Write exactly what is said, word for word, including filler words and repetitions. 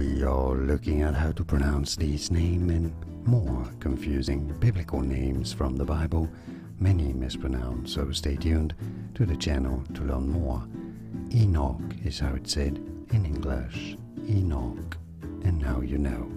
We are looking at how to pronounce these names and more confusing biblical names from the Bible, many mispronounced, so stay tuned to the channel to learn more. Enoch is how it's said in English, Enoch, and now you know.